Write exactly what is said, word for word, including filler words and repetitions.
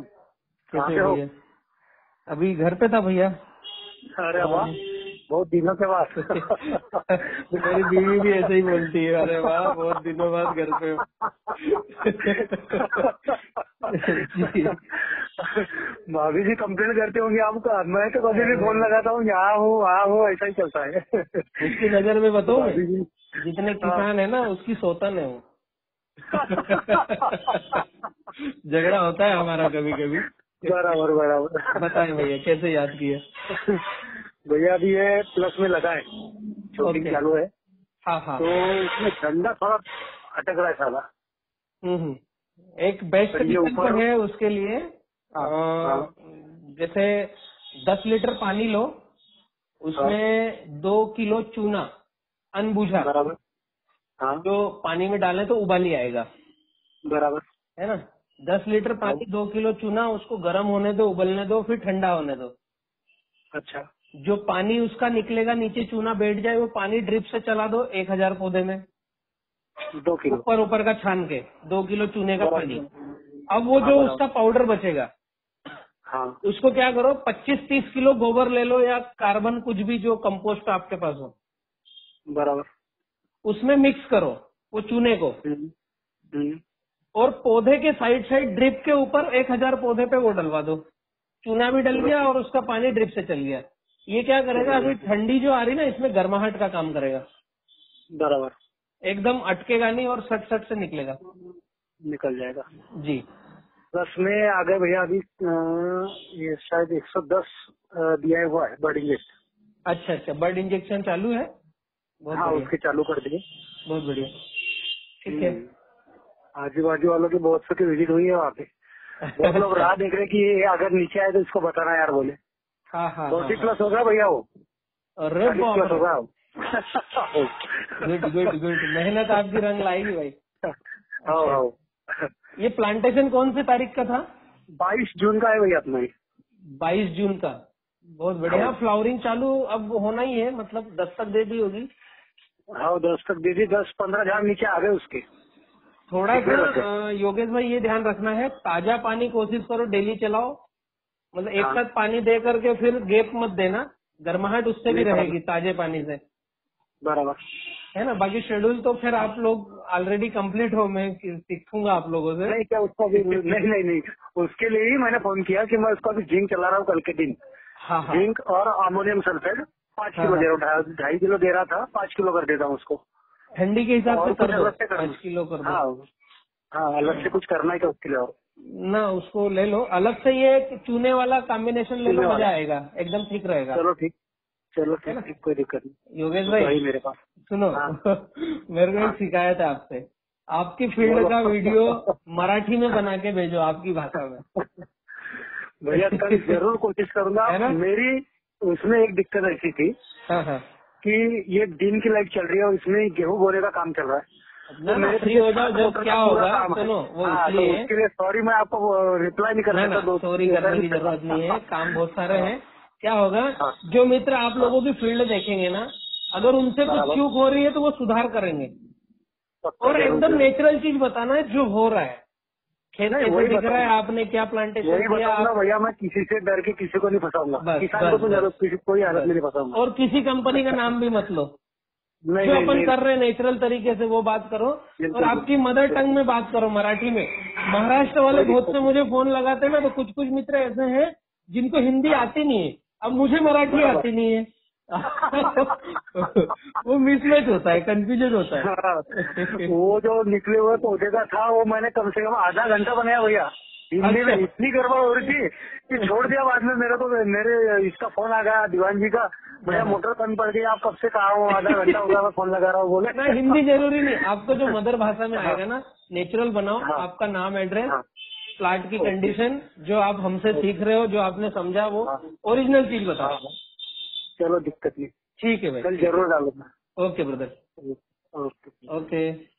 कैसे हो? अभी घर पे था भैया। अरे वाह, बहुत दिनों के बाद। मेरी बीवी भी ऐसे ही बोलती है, अरे वाह बहुत दिनों बाद घर पे। भाभी जी कंप्लेन करते होंगे आपका, मैं तो कभी भी फोन लगाता हूँ यहाँ हो वहाँ हो, ऐसा ही चलता है। उसकी नजर में बताओ जितने किसान है ना उसकी सौतन है वो। झगड़ा होता है हमारा कभी कभी। बराबर बराबर। बताएं भैया कैसे याद किया? भैया अभी ये प्लस में लगा है, शॉपिंग चालू है। हाँ हाँ। तो इसमें झंडा थोड़ा अटक रहा है साला। हम्म। एक बेस्ट ऊपर है उसके लिए। आ, आ, जैसे दस लीटर पानी लो, उसमें दो किलो चूना अनबुझा बराबर जो पानी में डालें तो उबाली आएगा, बराबर है ना। दस लीटर पानी, दो किलो चूना, उसको गर्म होने दो, उबलने दो, फिर ठंडा होने दो। अच्छा। जो पानी उसका निकलेगा, नीचे चूना बैठ जाए, वो पानी ड्रिप से चला दो एक हजार पौधे में, दो किलो ऊपर ऊपर का छान के, दो किलो चूने का पानी। अब वो जो उसका पाउडर बचेगा, हाँ, उसको क्या करो, पच्चीस तीस किलो गोबर ले लो या कार्बन कुछ भी जो कम्पोस्ट आपके पास हो, बराबर, उसमें मिक्स करो वो चूने को। हुँ, हुँ, और पौधे के साइड साइड ड्रिप के ऊपर एक हजार पौधे पे वो डलवा दो। चूना भी डल गया और उसका पानी ड्रिप से चल गया। ये क्या करेगा, अभी ठंडी जो आ रही ना इसमें गर्माहट का काम करेगा, बराबर, एकदम अटकेगा नहीं और सट सट से निकलेगा, निकल जाएगा जी। प्लस में आ गए भैया अभी ये शायद एक सौ दस दिया हुआ है बर्ड इंजेक्शन। अच्छा अच्छा, बर्ड इंजेक्शन चालू है। हाँ, उसके चालू कर दिए, बहुत बढ़िया। ठीक है। आजू बाजू वालों की बहुत सौ की विजिट हुई है वहाँ पे, बहुत लोग राह देख रहे कि ये अगर नीचे आए तो इसको बताना यार, बोले। हाँ हाँ, फोर्टी प्लस होगा भैया वो, चालीस प्लस होगा। गुड गुड गुड, मेहनत आपकी रंग लाएगी भाई। हाँ हाँ। ये प्लांटेशन कौन सी तारीख का था? बाईस जून का है भैया अपना। बाईस जून का, बहुत बढ़िया। फ्लावरिंग चालू अब होना ही है, मतलब दस्तक दे दी होगी। हाँ, दस तक दीदी, दस पंद्रह झाड़ नीचे आ गए उसके। थोड़ा सा योगेश भाई ये ध्यान रखना है, ताजा पानी कोशिश करो डेली चलाओ, मतलब एक साथ पानी दे करके फिर गेप मत देना, गर्माहट उससे भी रहेगी ताजे पानी से, बराबर है ना। बाकी शेड्यूल तो फिर आप लोग ऑलरेडी कंप्लीट हो, मैं सीखूंगा आप लोगों से। नहीं क्या उसका भी, नहीं नहीं नहीं, उसके लिए ही मैंने फोन किया कि मैं उसका भी जिंक चला रहा हूँ कल के दिन। हाँ, जिंक और अमोनियम सल्फेट पाँच किलो दे रहा हूँ, ढाई किलो दे रहा था, पाँच किलो कर देता हूँ उसको, ठंडी के हिसाब से कर दो, पाँच किलो कर दो। हाँ, अलग से कुछ करना है क्या उसके लिए ना? उसको ले लो अलग से, ये चूने वाला कॉम्बिनेशन ले लो, मजा आएगा, एकदम ठीक रहेगा। चलो ठीक, चलो ठीक है, कोई दिक्कत नहीं। योगेश भाई मेरे पास सुनो, मेरे को एक शिकायत है आपसे, आपकी फील्ड का वीडियो मराठी में बना के भेजो, आपकी भाषा में। भैया कल जरूर कोशिश करूंगा। मेरी उसमें एक दिक्कत ऐसी थी, हाँ हाँ, कि ये दिन की लाइट चल रही है और इसमें गेहूं बोने का काम चल रहा है। तो मेरे फ्री हो जाओ, जब क्या होगा सुनो वो। हाँ, तो उसके लिए सॉरी मैं आपको रिप्लाई नहीं कर रहा था। सॉरी करने की जरूरत नहीं है, काम बहुत सारे हैं। क्या होगा, जो मित्र आप लोगों की फील्ड देखेंगे ना, अगर उनसे कुछ चूक हो रही है तो वो सुधार करेंगे, और एकदम नेचुरल चीज बताना है जो हो रहा है, खेत कैसे दिख रहा है, आपने क्या प्लांटेशन किया। भैया मैं किसी से डर के किसी को नहीं फंसाऊंगा, किसान को जरूर किसी को हालत में नहीं फंसाऊंगा, और किसी कंपनी का नाम भी मत लो। जो अपन कर रहे हैं नेचुरल तरीके से वो बात करो, और आपकी मदर टंग में बात करो, मराठी में। महाराष्ट्र वाले बहुत से मुझे फोन लगाते हैं ना, तो कुछ कुछ मित्र ऐसे हैं जिनको हिंदी आती नहीं है, अब मुझे मराठी आती नहीं है, वो मिसमैच होता है, कंफ्यूजन होता है। हाँ, वो जो निकले हुए पौधे का था वो मैंने कम से कम आधा घंटा बनाया भैया, हिंदी में। इतनी गड़बड़ हो रही थी कि छोड़ दिया। बाद में मेरे को मेरे इसका फोन आ गया दीवान जी का, भैया मोटर बंद पड़ गई, आप कब से कहा हो, आधा घंटा हो गया मैं फोन लगा रहा हूँ, बोले ना। हिंदी जरूरी नहीं, आपको जो मदर भाषा में आएगा ना, नेचुरल बनाओ। आपका नाम, एड्रेस, प्लांट की कंडीशन, जो आप हमसे सीख रहे हो, जो आपने समझा, वो ओरिजिनल चीज बताओ। चलो दिक्कत नहीं, ठीक है भाई, कल जरूर डालूंगा। Okay brother, okay okay.